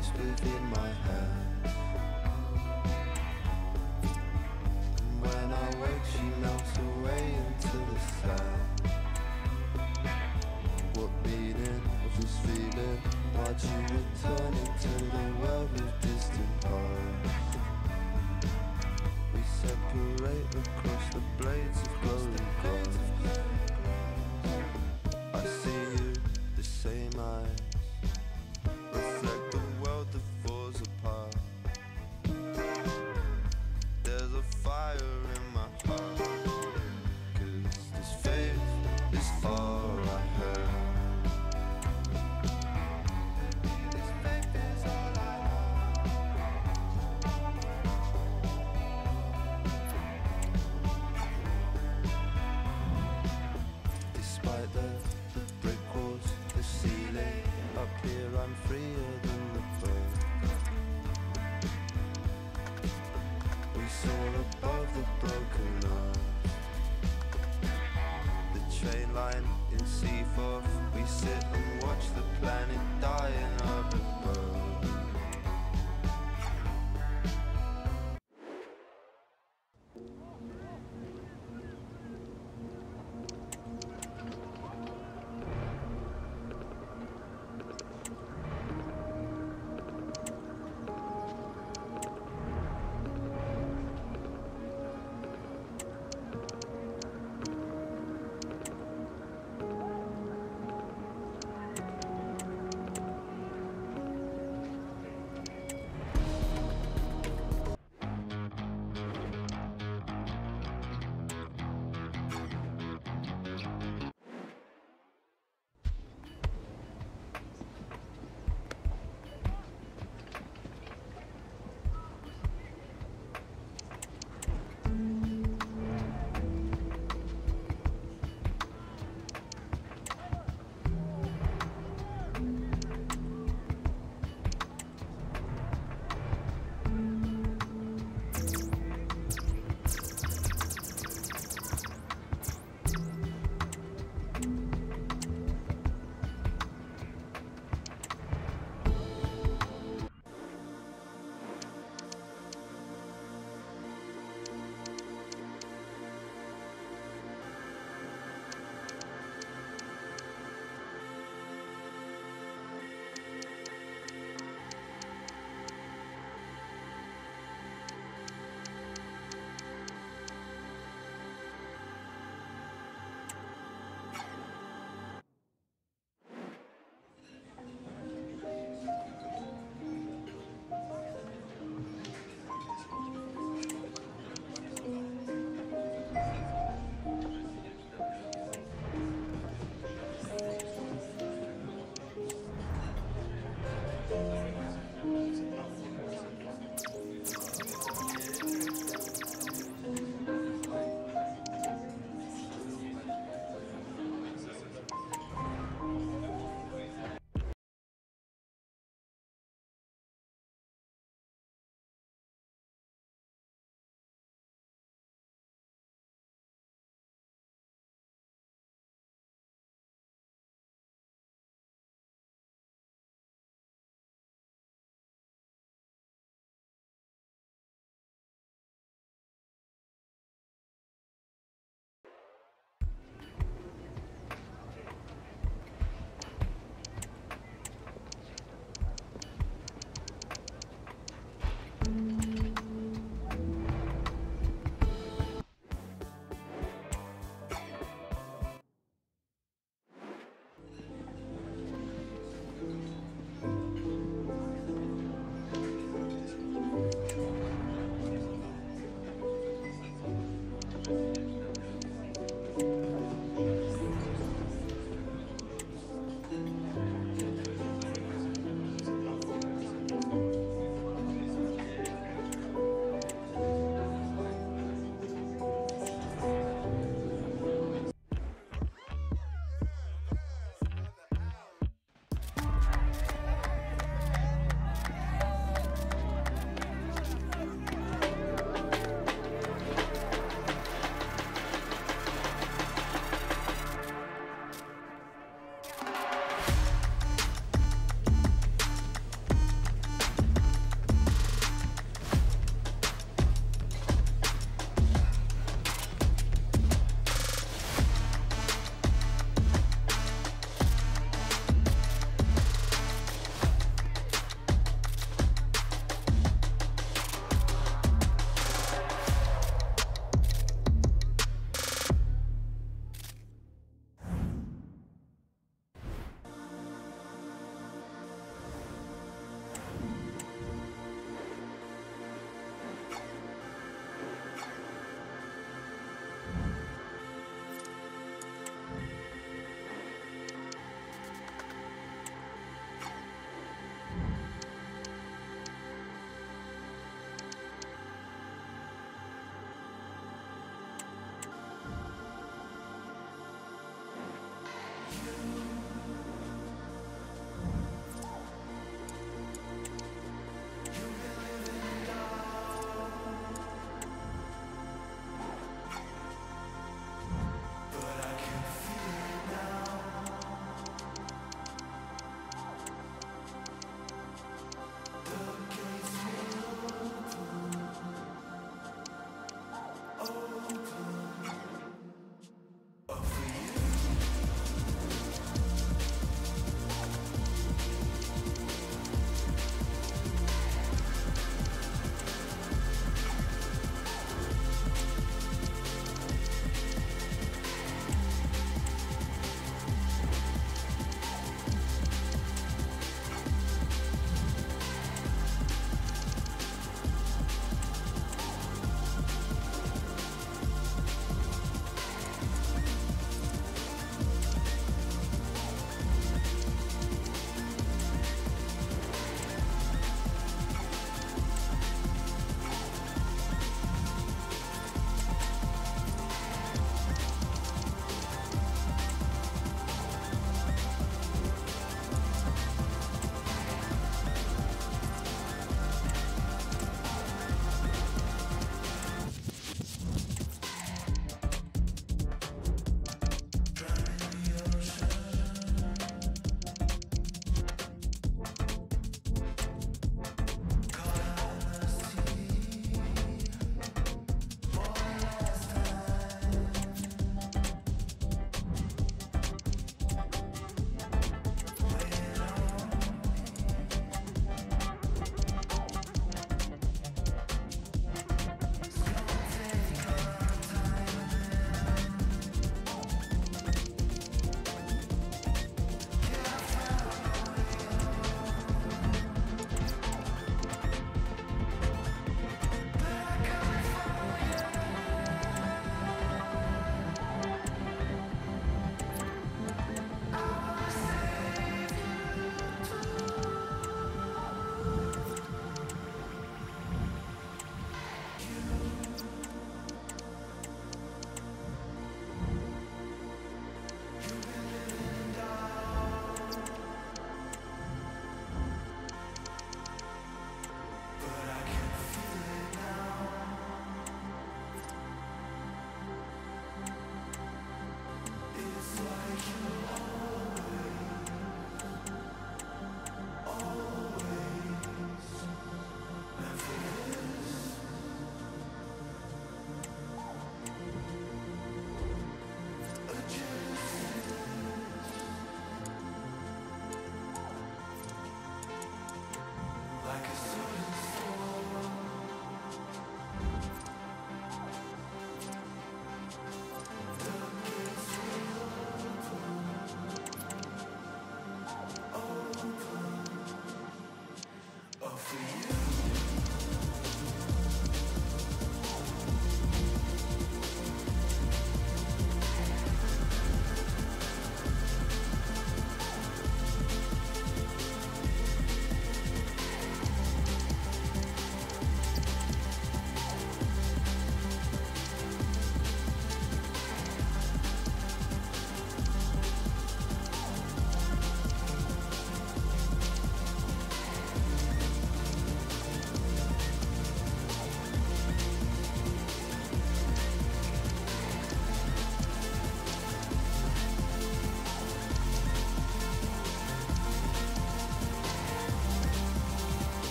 place within my hand. And when I wake, she melts away into the sand. What beating of this feeling? Watch you return into the world of distant hearts. We separate across the blades of glowing gold. I see you, the same eyes.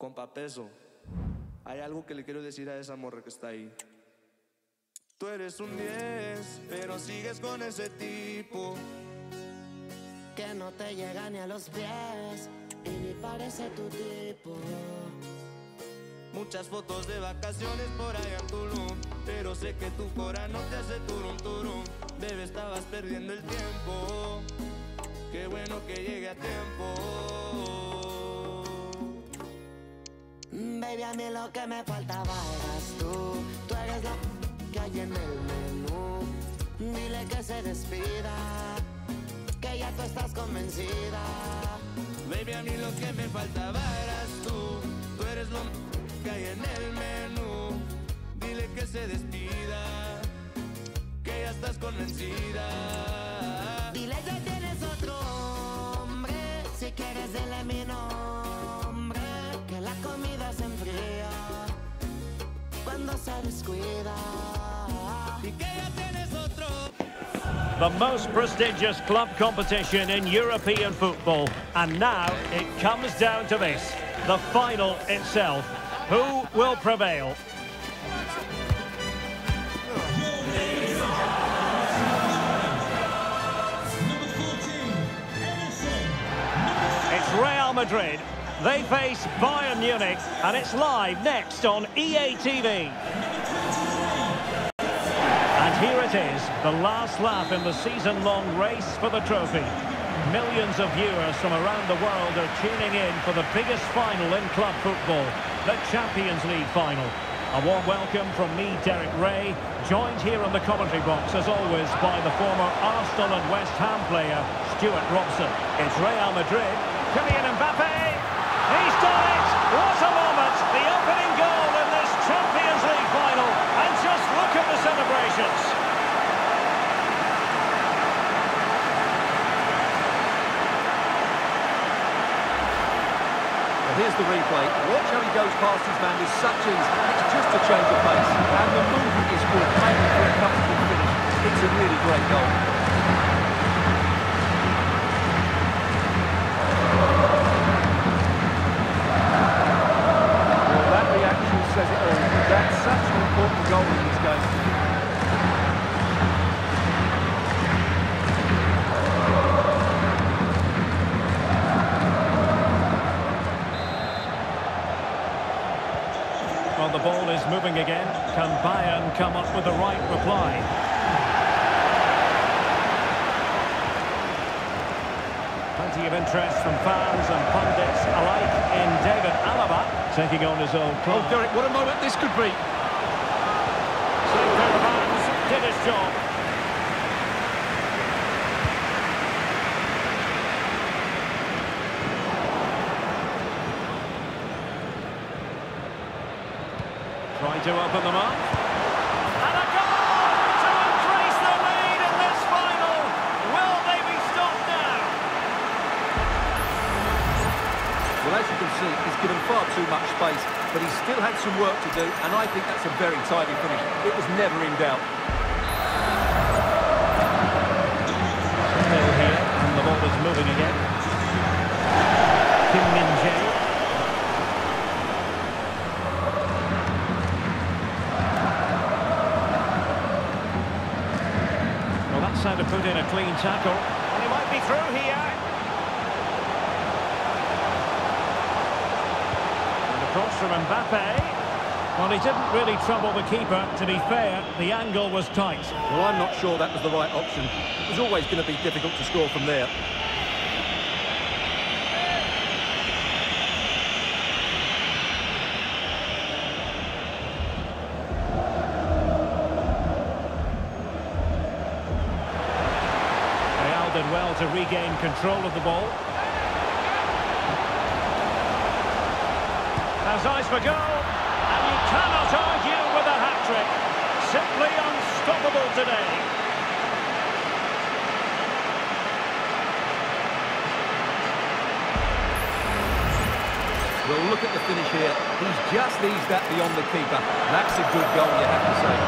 Compa Peso, hay algo que le quiero decir a esa morra que está ahí. Tú eres un 10, pero sigues con ese tipo que no te llega ni a los pies y ni parece tu tipo. Muchas fotos de vacaciones por allá en Tulum, pero sé que tu cora no te hace turum turum. Bebé, estabas perdiendo el tiempo, qué bueno que llegue a tiempo. Baby, a mí lo que me faltaba eras tú. Tú eres la que hay en el menú. Dile que se despida, que ya tú estás convencida. Baby, a mí lo que me faltaba eras tú. Tú eres lo que hay en el menú. Dile que se despida, que ya estás convencida. Dile que tienes otro hombre, si quieres dile mi nombre. Que la comida se enfría cuando se descuida. Y que ya tienes otro. The most prestigious club competition in European football. And now it comes down to this, the final itself. Who will prevail? It's Real Madrid. They face Bayern Munich, and it's live next on EA TV. Here it is, the last lap in the season-long race for the trophy. Millions of viewers from around the world are tuning in for the biggest final in club football, the Champions League final. A warm welcome from me, Derek Ray, joined here in the commentary box, as always, by the former Arsenal and West Ham player, Stuart Robson. It's Real Madrid, Kylian Mbappé, he's done it! What a moment, the opening goal in this Champions League final, and just look at the celebrations. Here's the replay. Watch how he goes past his man with such ease. It's just a change of pace. And the movement is good. Maybe when it comes to the finish, it's a really great goal. Well, that reaction says it all. That's such an important goal in this game. The ball is moving again. Can Bayern come up with the right reply? Plenty of interest from fans and pundits alike in David Alaba taking on his own club. Oh, Derek, what a moment this could be. Sinclair Barnes did his job. Trying to open them up. And a goal to increase the lead in this final. Will they be stopped now? Well, as you can see, he's given far too much space, but he still had some work to do, and I think that's a very tidy finish. It was never in doubt. Still here, and the ball is moving again. Kim Min Jae. To put in a clean tackle, and he might be through here. And across from Mbappé. Well, he didn't really trouble the keeper. To be fair, the angle was tight. Well, I'm not sure that was the right option. It was always going to be difficult to score from there. Well to regain control of the ball. Has eyes for goal, and you cannot argue with a hat-trick. Simply unstoppable today. Well, look at the finish here. He's just eased that beyond the keeper. That's a good goal, you have to say.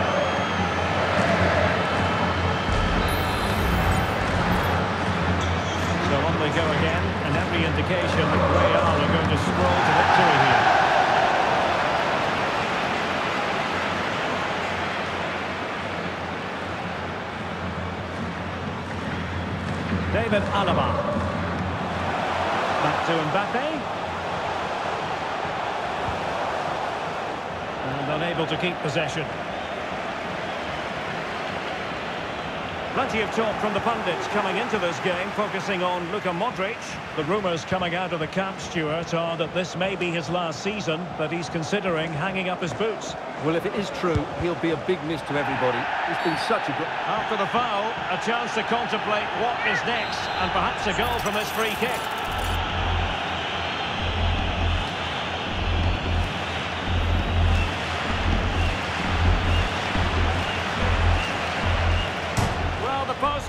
They go again, and every indication that Real are going to scroll to victory here. David Alaba. Back to Mbappé. And unable to keep possession. Plenty of talk from the pundits coming into this game, focusing on Luka Modric. The rumours coming out of the camp, Stuart, are that this may be his last season, but he's considering hanging up his boots. Well, if it is true, he'll be a big miss to everybody. It's been such a good... After the foul, a chance to contemplate what is next, and perhaps a goal from this free kick.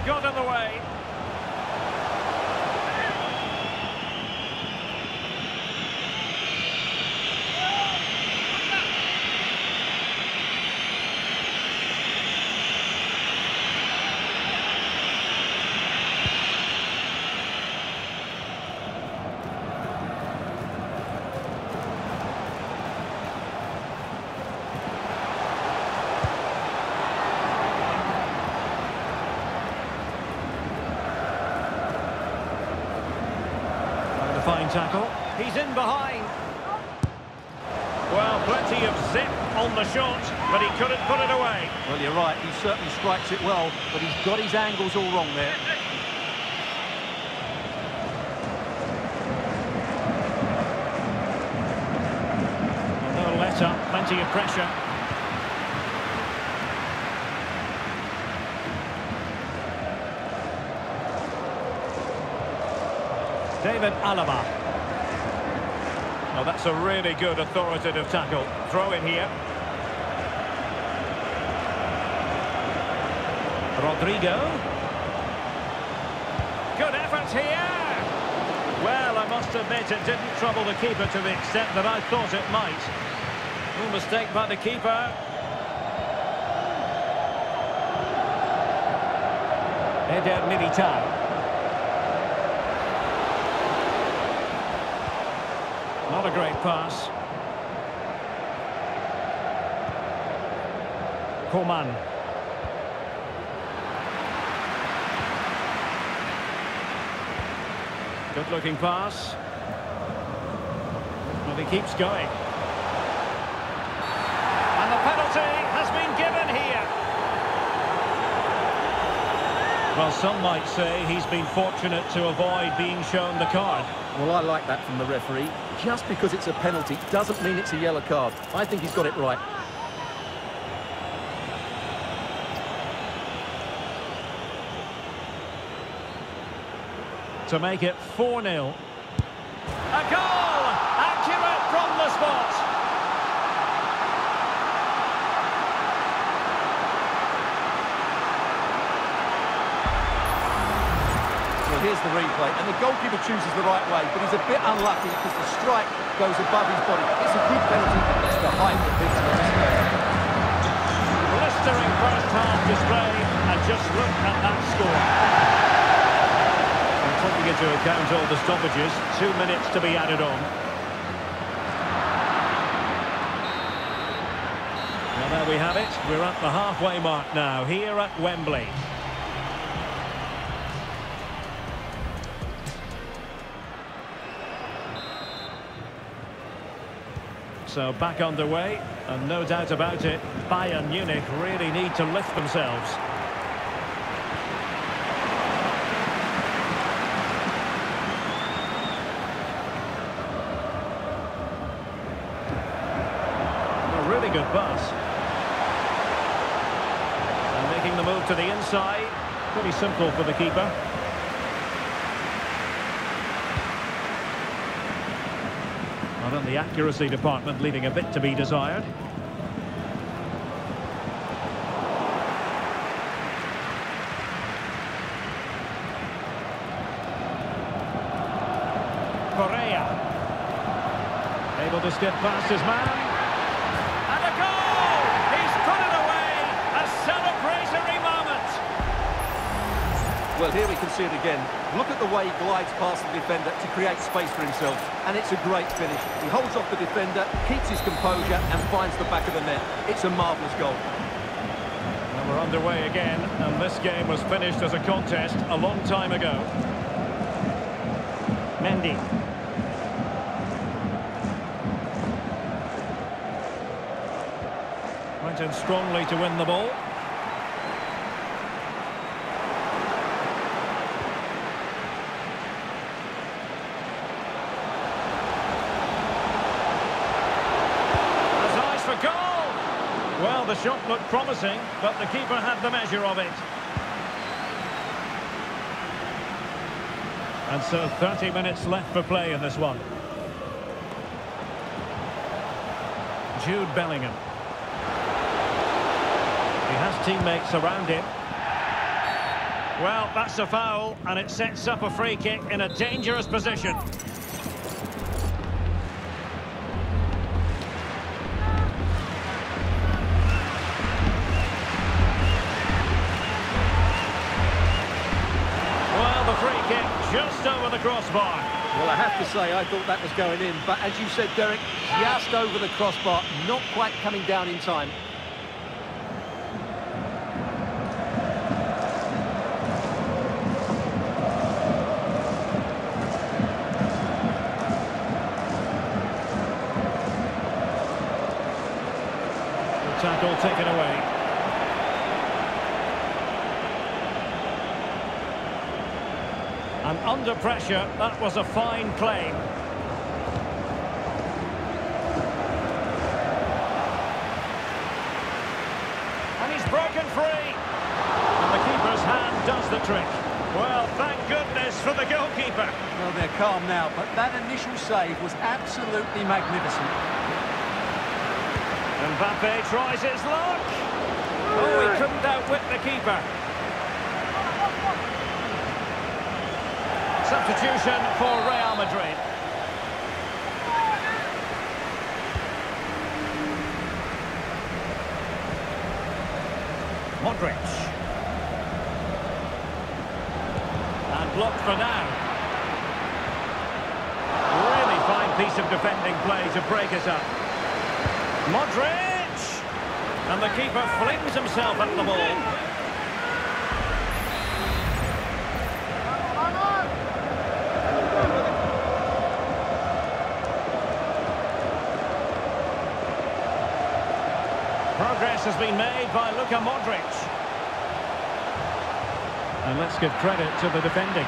Got in the way. tackle. He's in behind. Well, plenty of zip on the shot, but he couldn't put it away. Well, you're right, he certainly strikes it well, but he's got his angles all wrong there. No let up, plenty of pressure. David Alaba. Oh, that's a really good authoritative tackle. Throw in here. Rodrigo. Good effort here. Well, I must admit it didn't trouble the keeper to the extent that I thought it might. No mistake by the keeper. Eder Militar. Not a great pass. Coman. Good looking pass. But he keeps going. And the penalty has been given here. Well, some might say he's been fortunate to avoid being shown the card. Well, I like that from the referee. Just because it's a penalty doesn't mean it's a yellow card. I think he's got it right. To make it 4-0. A goal! Accurate from the spot! Here's the replay, and the goalkeeper chooses the right way, but he's a bit unlucky because the strike goes above his body. It's a good penalty, but it's the height that beats the display. Blistering first-half display, and just look at that score. And taking into account all the stoppages, 2 minutes to be added on. Well, there we have it. We're at the halfway mark now, here at Wembley. So back underway, and no doubt about it, Bayern Munich really need to lift themselves. A really good pass. And making the move to the inside, pretty simple for the keeper. And the accuracy department leaving a bit to be desired. Correa able to skip past his man, and a goal! He's put it away. A celebratory moment. Well, here we can see it again. Look at the way he glides past the defender to create space for himself, and it's a great finish. He holds off the defender, keeps his composure, and finds the back of the net. It's a marvellous goal. And we're underway again, and this game was finished as a contest a long time ago. Mendy. Went in strongly to win the ball. Well, the shot looked promising, but the keeper had the measure of it. And so 30 minutes left for play in this one. Jude Bellingham. He has teammates around him. Well, that's a foul, and it sets up a free kick in a dangerous position. Just over the crossbar. Well, I have to say, I thought that was going in, but as you said, Derek, just over the crossbar, not quite coming down in time. Tackle taken away. And under pressure, that was a fine claim. And he's broken free. And the keeper's hand does the trick. Well, thank goodness for the goalkeeper. Well, they're calm now, but that initial save was absolutely magnificent. Mbappé tries his luck. Oh, he couldn't outwit the keeper. Substitution for Real Madrid. Modric. And blocked for now. Really fine piece of defending play to break us up. Modric! And the keeper flings himself at the ball. Progress has been made by Luka Modric. And let's give credit to the defending.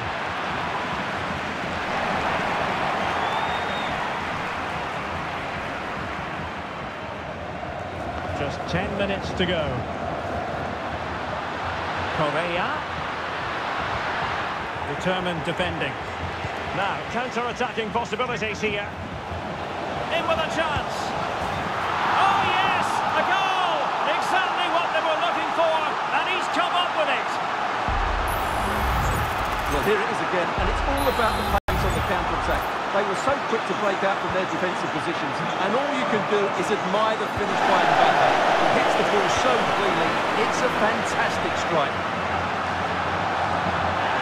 Just 10 minutes to go. Correa. Determined defending. Now, counter-attacking possibilities here. In with a chance. Oh, yes! A goal! Exactly what they were looking for, and he's come up with it. Well, here it is again, and it's all about the pace on the counter-attack. They were so quick to break out from their defensive positions, and all you can do is admire the finish by Mbappé. He hits the ball so cleanly. It's a fantastic strike.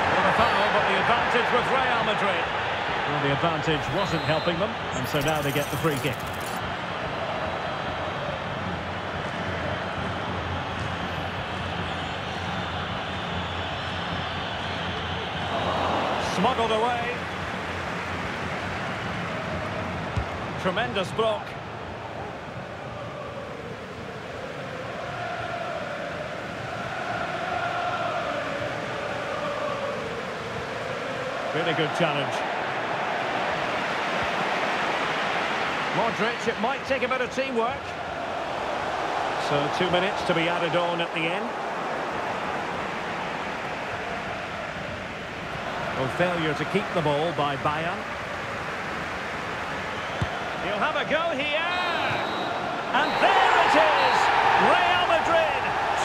Well, a foul, but the advantage with Real Madrid. Well, the advantage wasn't helping them, and so now they get the free kick. Smuggled away. Tremendous block. Really good challenge. Modric, it might take a bit of teamwork. So 2 minutes to be added on at the end. Failure to keep the ball by Bayern. He'll have a go here. And there it is. Real Madrid,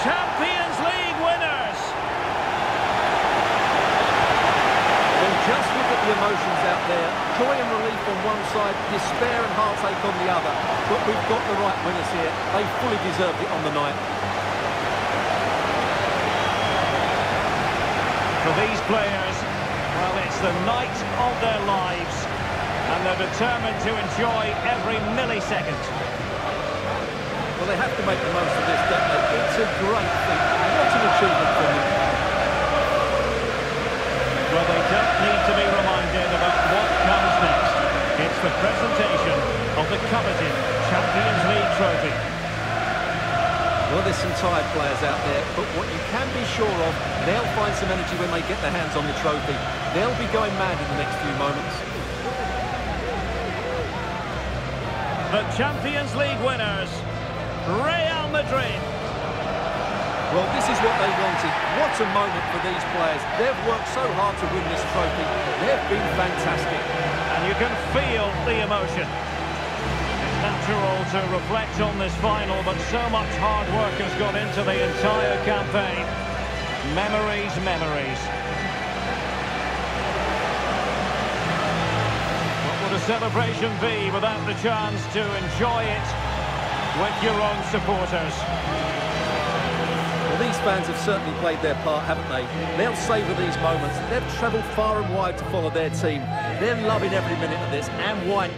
Champions League winners. And just look at the emotions out there. Joy and relief on one side, despair and heartache on the other. But we've got the right winners here. They fully deserved it on the night. For these players, well, it's the night of their lives, and they're determined to enjoy every millisecond. Well, they have to make the most of this, don't they? It's a great thing. What an achievement for them. Well, they don't need to be reminded about what comes next. It's the presentation of the coveted Champions League trophy. Well, there's some tired players out there, but what you can be sure of, they'll find some energy when they get their hands on the trophy. They'll be going mad in the next few moments. The Champions League winners, Real Madrid. Well, this is what they wanted. What a moment for these players. They've worked so hard to win this trophy. They've been fantastic. And you can feel the emotion. Natural to reflect on this final, but so much hard work has gone into the entire campaign. Memories, memories. What would a celebration be without the chance to enjoy it with your own supporters? Well, these fans have certainly played their part, haven't they? They'll savour these moments. They've travelled far and wide to follow their team. They're loving every minute of this, and why?